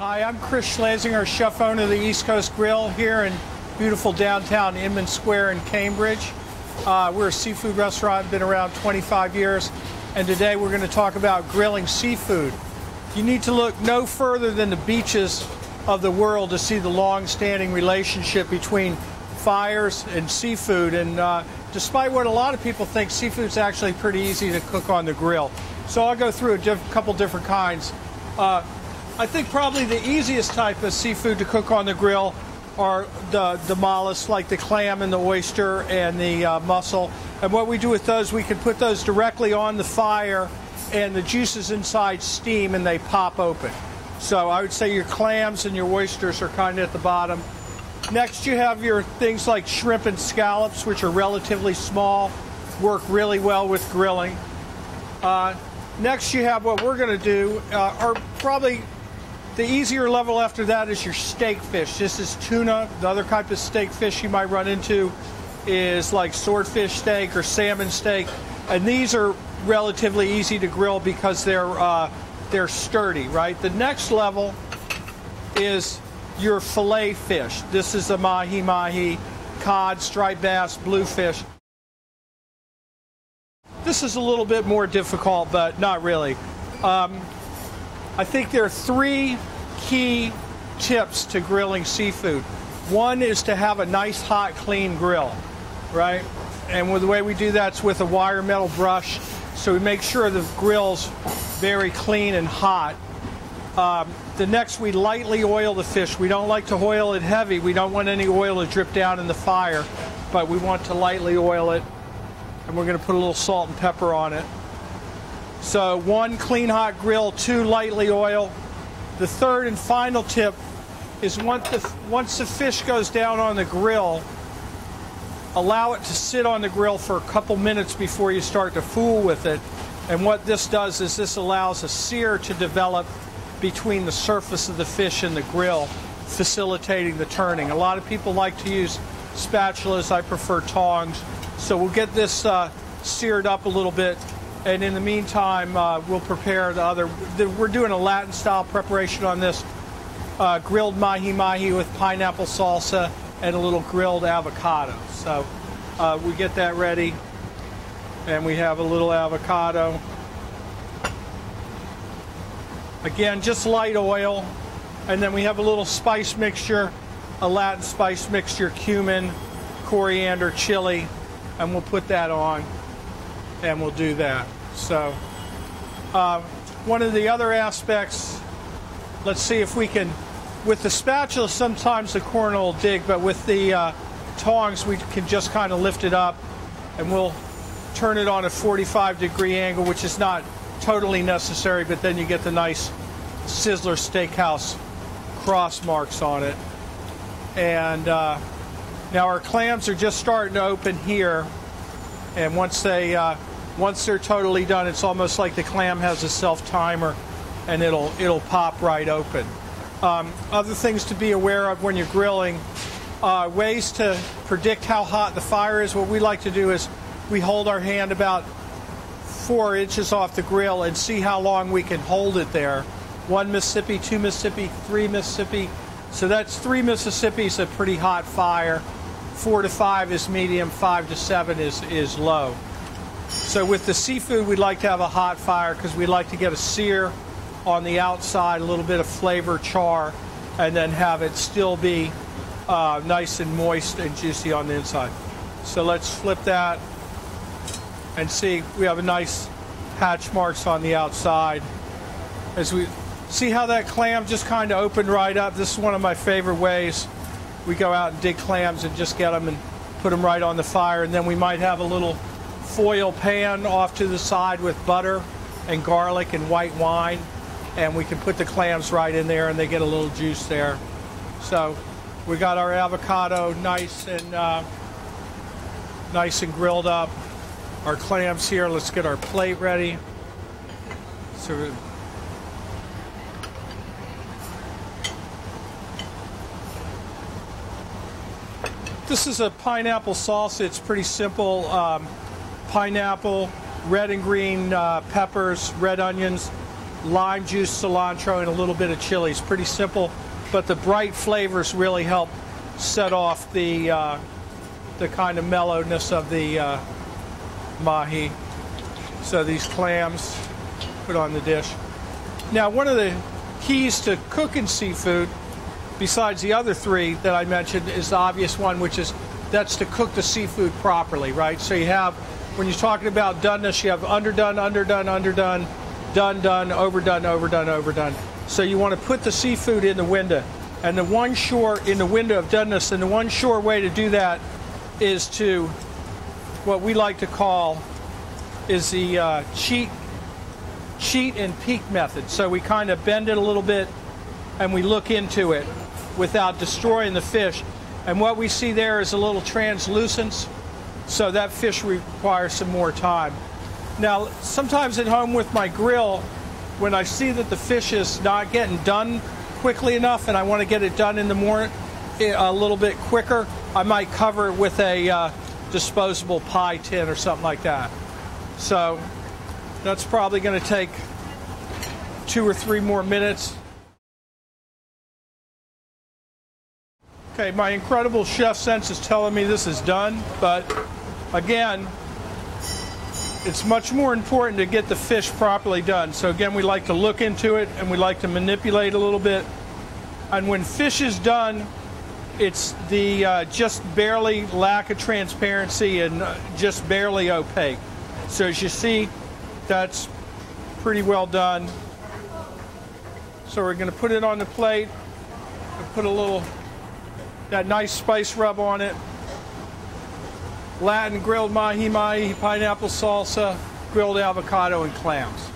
Hi, I'm Chris Schlesinger, chef owner of the East Coast Grill here in beautiful downtown Inman Square in Cambridge. We're a seafood restaurant, been around 25 years, and today we're going to talk about grilling seafood. You need to look no further than the beaches of the world to see the long-standing relationship between fires and seafood, and despite what a lot of people think, seafood's actually pretty easy to cook on the grill. So I'll go through a couple different kinds. I think probably the easiest type of seafood to cook on the grill are the mollusks, like the clam and the oyster and the mussel. And what we do with those, we can put those directly on the fire and the juices inside steam and they pop open. So I would say your clams and your oysters are kind of at the bottom. Next you have your things like shrimp and scallops, which are relatively small, work really well with grilling. Next you have what we're going to do, are probably the easier level after that is your steak fish. This is tuna. The other type of steak fish you might run into is like swordfish steak or salmon steak. And these are relatively easy to grill because they're sturdy, right? The next level is your fillet fish. This is the mahi-mahi, cod, striped bass, bluefish. This is a little bit more difficult, but not really. I think there are three key tips to grilling seafood. One is to have a nice, hot, clean grill, right? And the way we do that is with a wire metal brush, so we make sure the grill's very clean and hot. The next, we lightly oil the fish. We don't like to oil it heavy. We don't want any oil to drip down in the fire, but we want to lightly oil it, and we're going to put a little salt and pepper on it. So one, clean hot grill, two, lightly oil. The third and final tip is once the fish goes down on the grill, allow it to sit on the grill for a couple minutes before you start to fool with it. And what this does is this allows a sear to develop between the surface of the fish and the grill, facilitating the turning. A lot of people like to use spatulas. I prefer tongs. So we'll get this seared up a little bit. And in the meantime, we'll prepare the other. We're doing a Latin-style preparation on this. Grilled mahi-mahi with pineapple salsa and a little grilled avocado. So we get that ready. And we have a little avocado. Again, just light oil. And then we have a little spice mixture, a Latin spice mixture, cumin, coriander, chili. And we'll put that on. And we'll do that. So one of the other aspects, let's see if we can, with the spatula sometimes the corner will dig, but with the tongs we can just kind of lift it up and we'll turn it on a 45-degree angle, which is not totally necessary, but then you get the nice Sizzler Steakhouse cross marks on it. And now our clams are just starting to open here, and once they're totally done, it's almost like the clam has a self-timer and it'll pop right open. Other things to be aware of when you're grilling, ways to predict how hot the fire is. What we like to do is we hold our hand about 4 inches off the grill and see how long we can hold it there. 1 Mississippi, 2 Mississippi, 3 Mississippi. So that's 3 Mississippi's a pretty hot fire. 4 to 5 is medium, 5 to 7 is low. So with the seafood, we'd like to have a hot fire because we'd like to get a sear on the outside, a little bit of flavor, char, and then have it still be nice and moist and juicy on the inside. So let's flip that and see, we have a nice hatch marks on the outside. As we see how that clam just kind of opened right up. This is one of my favorite ways. We go out and dig clams and just get them and put them right on the fire. And then we might have a little foil pan off to the side with butter and garlic and white wine. And we can put the clams right in there and they get a little juice there. So we got our avocado nice and grilled up. Our clams here, let's get our plate ready. So this is a pineapple salsa. It's pretty simple. Pineapple, red and green peppers, red onions, lime juice, cilantro, and a little bit of chili. It's pretty simple, but the bright flavors really help set off the kind of mellowness of the mahi. So these clams, put on the dish. Now, one of the keys to cooking seafood, besides the other three that I mentioned, is the obvious one, which is that's to cook the seafood properly, right? So you have, when you're talking about doneness, you have underdone, underdone, underdone, done, done, overdone, overdone, overdone. So you want to put the seafood in the window. And the one sure, in the window of doneness, and the one sure way to do that is to, what we like to call, is the cheat and peek method. So we kind of bend it a little bit and we look into it without destroying the fish. And what we see there is a little translucence, so that fish requires some more time. Now, sometimes at home with my grill, when I see that the fish is not getting done quickly enough and I want to get it done in the morning a little bit quicker, I might cover it with a disposable pie tin or something like that. So that's probably going to take 2 or 3 more minutes. Okay, my incredible chef sense is telling me this is done, but again, it's much more important to get the fish properly done. So again, we like to look into it and we like to manipulate a little bit. And when fish is done, it's the just barely lack of transparency and just barely opaque. So as you see, that's pretty well done. So we're going to put it on the plate and put a little, that nice spice rub on it. Latin grilled mahi-mahi, pineapple salsa, grilled avocado, and clams.